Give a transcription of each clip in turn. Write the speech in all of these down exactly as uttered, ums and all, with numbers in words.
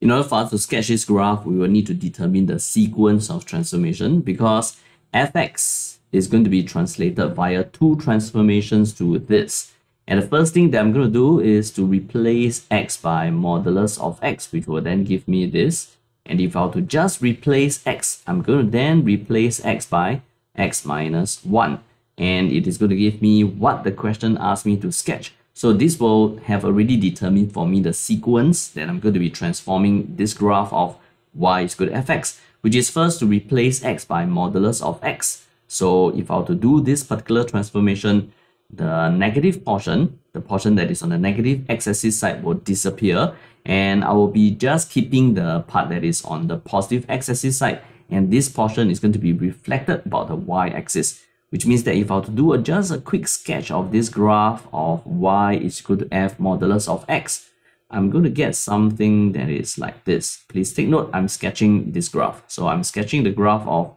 In order for us to sketch this graph, we will need to determine the sequence of transformation, because F X is going to be translated via two transformations to this. And the first thing that I'm going to do is to replace X by modulus of X, which will then give me this. And if I were to just replace X, I'm going to then replace X by X minus one. And it is going to give me what the question asked me to sketch. So this will have already determined for me the sequence that I'm going to be transforming this graph of y is equal to fx, which is first to replace x by modulus of x. So if I were to do this particular transformation, the negative portion, the portion that is on the negative x-axis side, will disappear. And I will be just keeping the part that is on the positive x-axis side. And this portion is going to be reflected about the y-axis, which means that if I were to do a, just a quick sketch of this graph of y is equal to f modulus of x, I'm going to get something that is like this. Please take note, I'm sketching this graph. So I'm sketching the graph of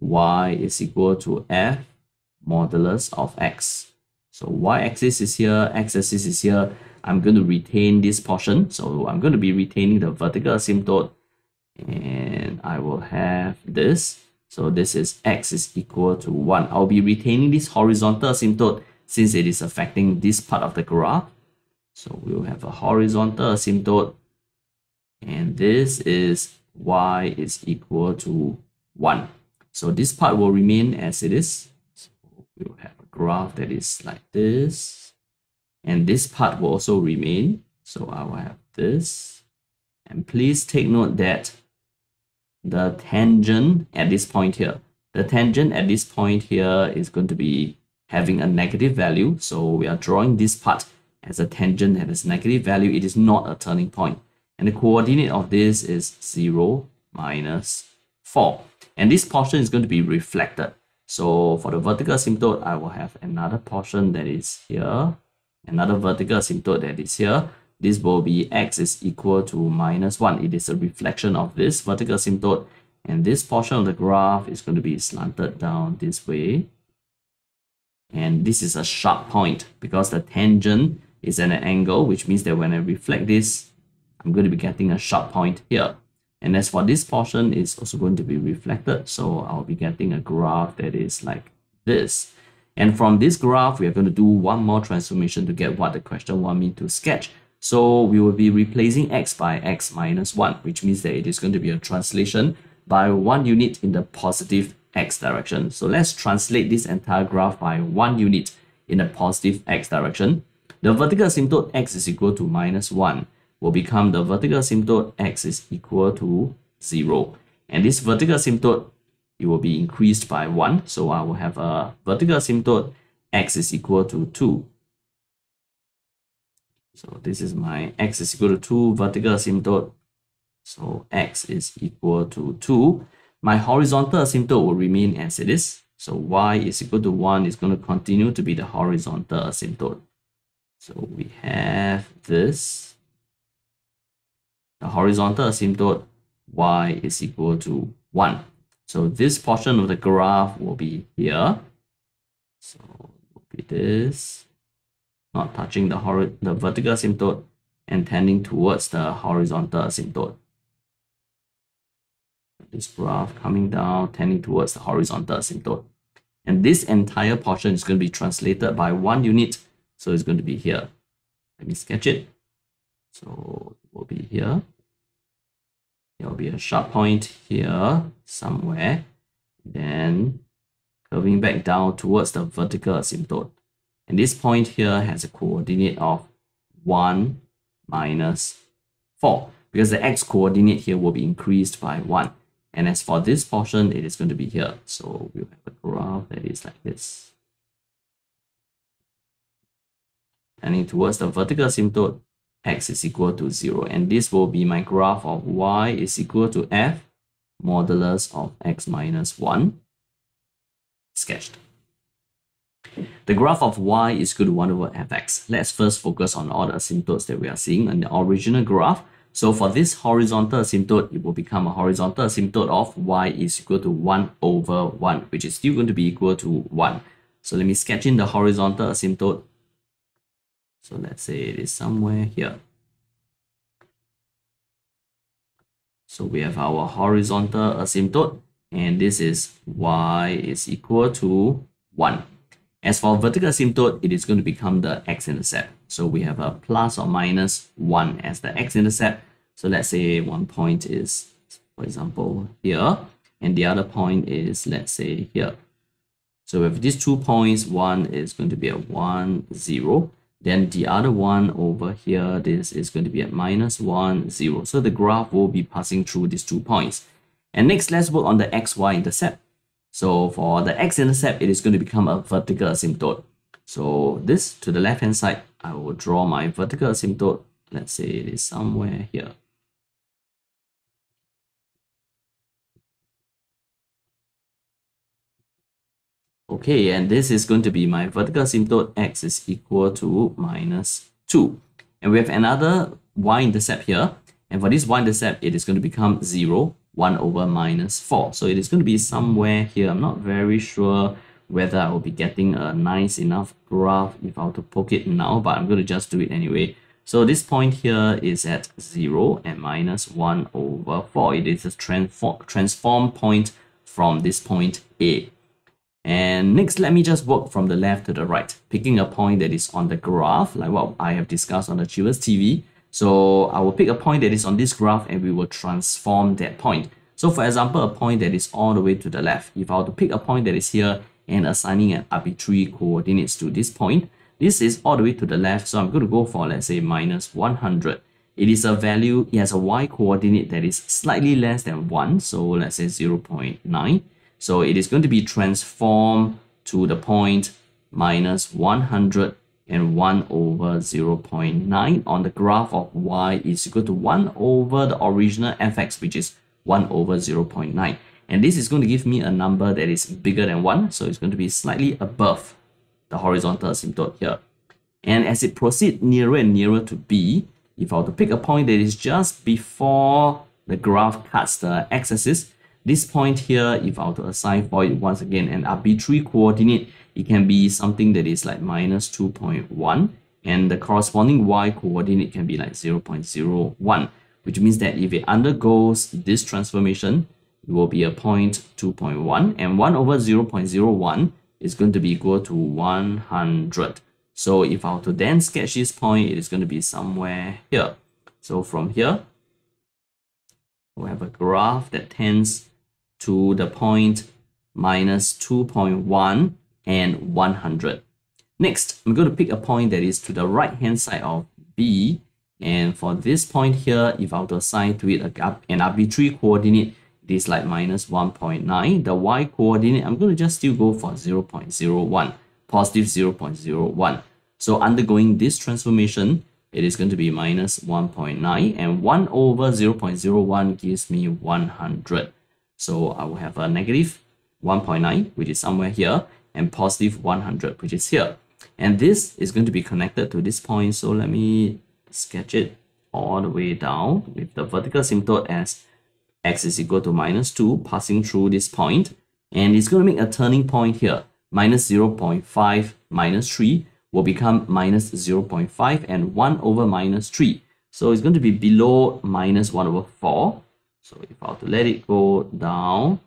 y is equal to f modulus of x. So y-axis is here, x-axis is here. I'm going to retain this portion. So I'm going to be retaining the vertical asymptote. And I will have this. So this is x is equal to one. I'll be retaining this horizontal asymptote since it is affecting this part of the graph. So we'll have a horizontal asymptote. And this is y is equal to one. So this part will remain as it is. So we'll have a graph that is like this. And this part will also remain. So I will have this. And please take note that the tangent at this point here. The tangent at this point here is going to be having a negative value. So we are drawing this part as a tangent that has negative value. It is not a turning point. And the coordinate of this is zero, minus four. And this portion is going to be reflected. So for the vertical asymptote, I will have another portion that is here. Another vertical asymptote that is here. This will be x is equal to minus one. It is a reflection of this vertical asymptote. And this portion of the graph is going to be slanted down this way. And this is a sharp point because the tangent is at an angle, which means that when I reflect this, I'm going to be getting a sharp point here. And as for this portion, it's also going to be reflected. So I'll be getting a graph that is like this. And from this graph, we are going to do one more transformation to get what the question wants me to sketch. So we will be replacing x by x minus one, which means that it is going to be a translation by one unit in the positive x direction. So let's translate this entire graph by one unit in the positive x direction. The vertical asymptote x is equal to minus one will become the vertical asymptote x is equal to zero. And this vertical asymptote, it will be increased by one. So I will have a vertical asymptote x is equal to two. So this is my x is equal to two vertical asymptote. So x is equal to two. My horizontal asymptote will remain as it is. So y is equal to one is going to continue to be the horizontal asymptote. So we have this. The horizontal asymptote y is equal to one. So this portion of the graph will be here. So it will be this. Not touching the, the vertical asymptote and tending towards the horizontal asymptote. This graph coming down, tending towards the horizontal asymptote. And this entire portion is going to be translated by one unit. So it's going to be here. Let me sketch it. So it will be here. There will be a sharp point here somewhere. Then curving back down towards the vertical asymptote. And this point here has a coordinate of one minus four, because the x coordinate here will be increased by one. And as for this portion, it is going to be here. So we'll have a graph that is like this. Turning towards the vertical asymptote, x is equal to zero. And this will be my graph of y is equal to f modulus of x minus one sketched. The graph of y is equal to one over fx. Let's first focus on all the asymptotes that we are seeing in the original graph. So for this horizontal asymptote, it will become a horizontal asymptote of y is equal to one over one, which is still going to be equal to one. So let me sketch in the horizontal asymptote. So let's say it is somewhere here. So we have our horizontal asymptote, and this is y is equal to one. As for vertical asymptote, it is going to become the x-intercept. So we have a plus or minus one as the x-intercept. So let's say one point is, for example, here, and the other point is, let's say, here. So with these two points, one is going to be at one, zero. Then the other one over here, this is going to be at minus one, zero. So the graph will be passing through these two points. And next, let's work on the xy intercept. So for the x-intercept, it is going to become a vertical asymptote. So this to the left-hand side, I will draw my vertical asymptote. Let's say it is somewhere here. Okay, and this is going to be my vertical asymptote. X is equal to minus two. And we have another y-intercept here. And for this y-intercept, it is going to become zero. one over minus four. So it is going to be somewhere here. I'm not very sure whether I will be getting a nice enough graph if I were to poke it now, but I'm going to just do it anyway. So this point here is at zero and minus one over four. It is a transform, transform point from this point A. And next, let me just work from the left to the right, picking a point that is on the graph, like what I have discussed on Achevas T V. So I will pick a point that is on this graph and we will transform that point. So for example, a point that is all the way to the left. If I were to pick a point that is here and assigning an arbitrary coordinates to this point, this is all the way to the left. So I'm going to go for, let's say, minus one hundred. It is a value, it has a y coordinate that is slightly less than one. So let's say zero point nine. So it is going to be transformed to the point minus one hundred. And one over zero point nine on the graph of y is equal to one over the original fx, which is one over zero point nine. And this is going to give me a number that is bigger than one. So it's going to be slightly above the horizontal asymptote here. And as it proceeds nearer and nearer to B, if I were to pick a point that is just before the graph cuts the x-axis, this point here, if I were to assign for it once again an arbitrary coordinate, it can be something that is like minus two point one, and the corresponding y coordinate can be like zero point zero one, which means that if it undergoes this transformation, it will be a point two point one, and one over zero point zero one is going to be equal to one hundred. So if I were to then sketch this point, it is going to be somewhere here. So from here, we have a graph that tends to the point minus two point one and one hundred. Next, I'm going to pick a point that is to the right hand side of B, and for this point here, if I were to assign to it an arbitrary coordinate, it is like minus one point nine. The y coordinate, I'm going to just still go for zero point zero one, positive zero point zero one. So undergoing this transformation, it is going to be minus one point nine, and one over zero point zero one gives me one hundred. So I will have a negative one point nine, which is somewhere here, and positive one hundred, which is here. And this is going to be connected to this point. So let me sketch it all the way down with the vertical asymptote as x is equal to minus two, passing through this point. And it's going to make a turning point here. Minus zero point five minus three will become minus zero point five and one over minus three. So it's going to be below minus one over four. So if I were to let it go down,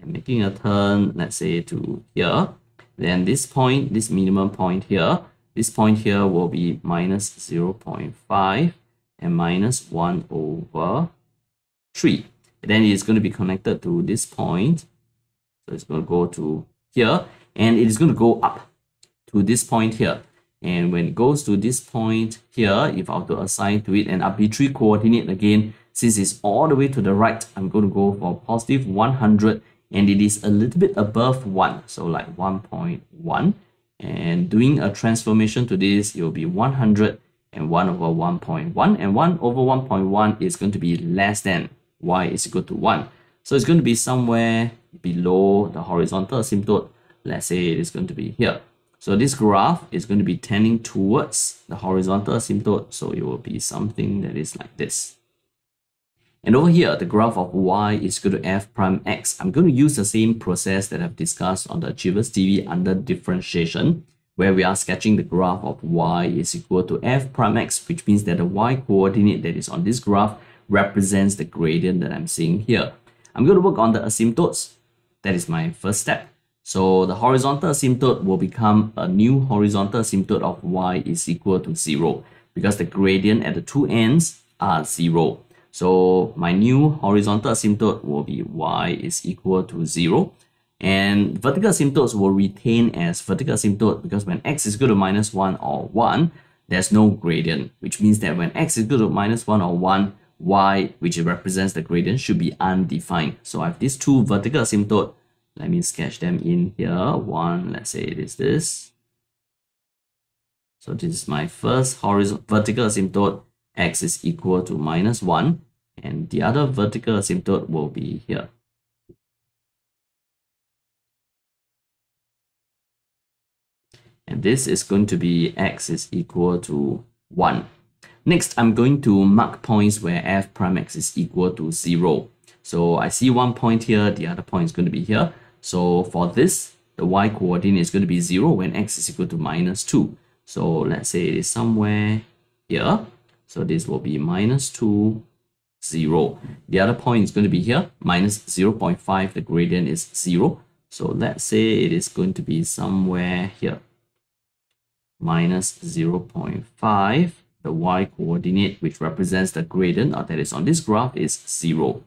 and making a turn, let's say to here, then this point, this minimum point here, this point here will be minus zero point five and minus one over three. And then it's going to be connected to this point. So it's going to go to here, and it is going to go up to this point here. And when it goes to this point here, if I were to assign to it an arbitrary coordinate again, since it's all the way to the right, I'm going to go for positive one hundred. And it is a little bit above one, so like one point one. And doing a transformation to this, it will be one hundred and one over one point one. And one over one point one is going to be less than y is equal to one. So it's going to be somewhere below the horizontal asymptote. Let's say it is going to be here. So this graph is going to be tending towards the horizontal asymptote. So it will be something that is like this. And over here, the graph of y is equal to f prime x. I'm going to use the same process that I've discussed on the Achevas T V under differentiation, where we are sketching the graph of y is equal to f prime x, which means that the y coordinate that is on this graph represents the gradient that I'm seeing here. I'm going to work on the asymptotes. That is my first step. So the horizontal asymptote will become a new horizontal asymptote of y is equal to zero, because the gradient at the two ends are zero. So my new horizontal asymptote will be y is equal to zero. And vertical asymptotes will retain as vertical asymptote, because when x is equal to minus one or one, there's no gradient, which means that when x is equal to minus one or one, y, which represents the gradient, should be undefined. So I have these two vertical asymptotes. Let me sketch them in here. One, let's say it is this. So this is my first horizontal vertical asymptote, x is equal to minus one. And the other vertical asymptote will be here. And this is going to be x is equal to one. Next, I'm going to mark points where f prime x is equal to zero. So I see one point here, the other point is going to be here. So for this, the y coordinate is going to be zero when x is equal to minus two. So let's say it is somewhere here. So this will be minus two, zero. The other point is going to be here, minus zero point five, the gradient is zero. So let's say it is going to be somewhere here, minus zero point five. The y coordinate, which represents the gradient, or that is on this graph, is zero.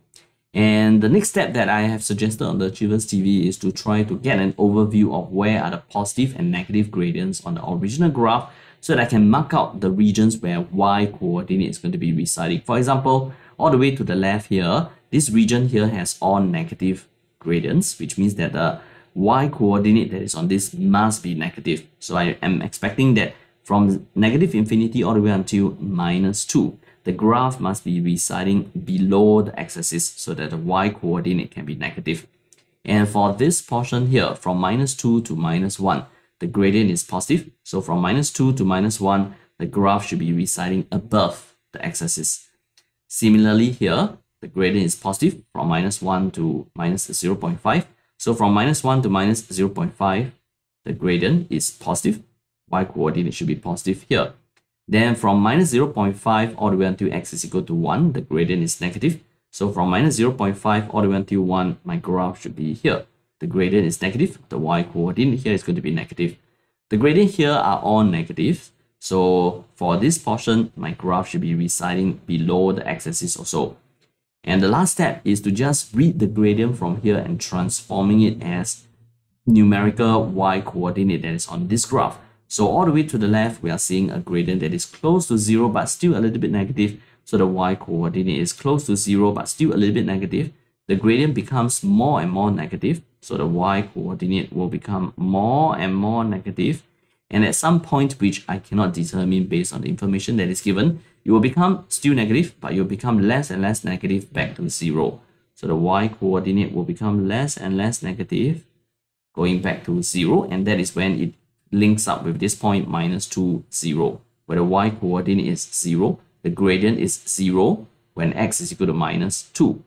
And the next step that I have suggested on the Achevas T V is to try to get an overview of where are the positive and negative gradients on the original graph, so that I can mark out the regions where y coordinate is going to be residing. For example, all the way to the left here, this region here has all negative gradients, which means that the y coordinate that is on this must be negative. So I am expecting that from negative infinity all the way until minus two, the graph must be residing below the x-axis so that the y coordinate can be negative. And for this portion here, from minus two to minus one, the gradient is positive. So from minus two to minus one, the graph should be residing above the x-axis. Similarly here, the gradient is positive from minus one to minus zero point five. So from minus one to minus zero point five, the gradient is positive. Y coordinate should be positive here. Then from minus zero point five all the way until x is equal to one, the gradient is negative. So from minus zero point five all the way until one, my graph should be here. The gradient is negative. The y coordinate here is going to be negative. The gradient here are all negative. So for this portion, my graph should be residing below the x-axis or so. And the last step is to just read the gradient from here and transforming it as numerical y coordinate that is on this graph. So all the way to the left, we are seeing a gradient that is close to zero, but still a little bit negative. So the y coordinate is close to zero, but still a little bit negative. The gradient becomes more and more negative. So the y coordinate will become more and more negative. And at some point, which I cannot determine based on the information that is given, it will become still negative, but it will become less and less negative back to zero. So the y coordinate will become less and less negative, going back to zero. And that is when it links up with this point minus two, zero, where the y coordinate is zero, the gradient is zero when x is equal to minus two.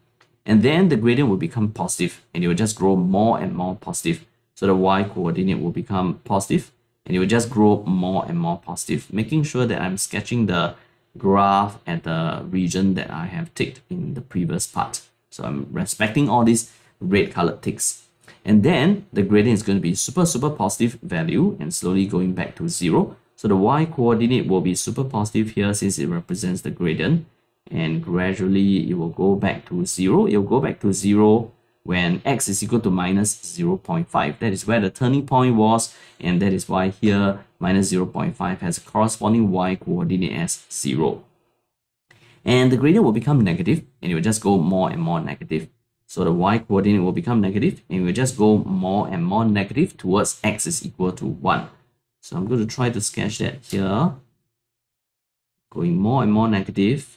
And then the gradient will become positive, and it will just grow more and more positive. So the y coordinate will become positive, and it will just grow more and more positive, making sure that I'm sketching the graph at the region that I have ticked in the previous part. So I'm respecting all these red colored ticks. And then the gradient is going to be super, super positive value and slowly going back to zero. So the y coordinate will be super positive here since it represents the gradient. And gradually it will go back to zero. It will go back to zero when x is equal to minus zero point five. That is where the turning point was. And that is why here minus zero point five has a corresponding y coordinate as zero. And the gradient will become negative, and it will just go more and more negative. So the y coordinate will become negative, and we'll just go more and more negative towards x is equal to one. So I'm going to try to sketch that here. Going more and more negative,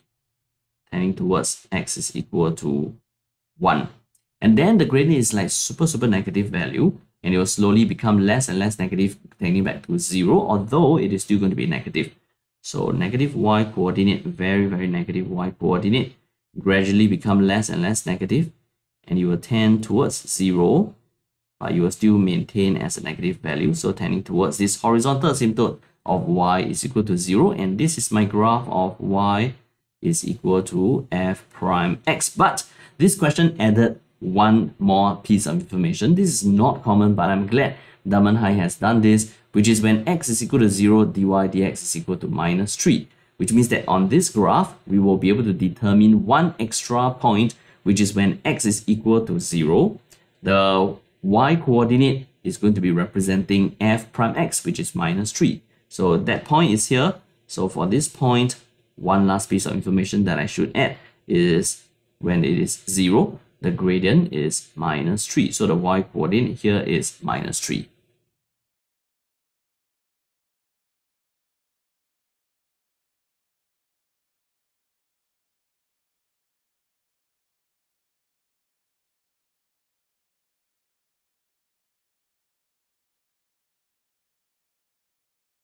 tending towards x is equal to one. And then the gradient is like super, super negative value, and it will slowly become less and less negative, tending back to zero, although it is still going to be negative. So negative y coordinate, very, very negative y coordinate, gradually become less and less negative. And you will tend towards zero, but you will still maintain as a negative value. So tending towards this horizontal asymptote of y is equal to zero. And this is my graph of y is equal to f prime x. But this question added one more piece of information. This is not common, but I'm glad Damenhai has done this, which is when x is equal to zero, dy dx is equal to minus three, which means that on this graph, we will be able to determine one extra point, which is when x is equal to zero. The y coordinate is going to be representing f prime x, which is minus three. So that point is here. So for this point, one last piece of information that I should add is when it is zero, the gradient is minus three. So the y coordinate here is minus three.